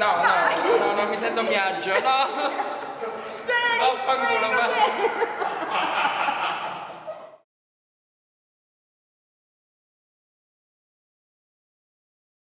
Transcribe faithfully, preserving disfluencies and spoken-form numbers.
No, no, no, no, non mi sento un viaggio, no! Vaffanculo, ma...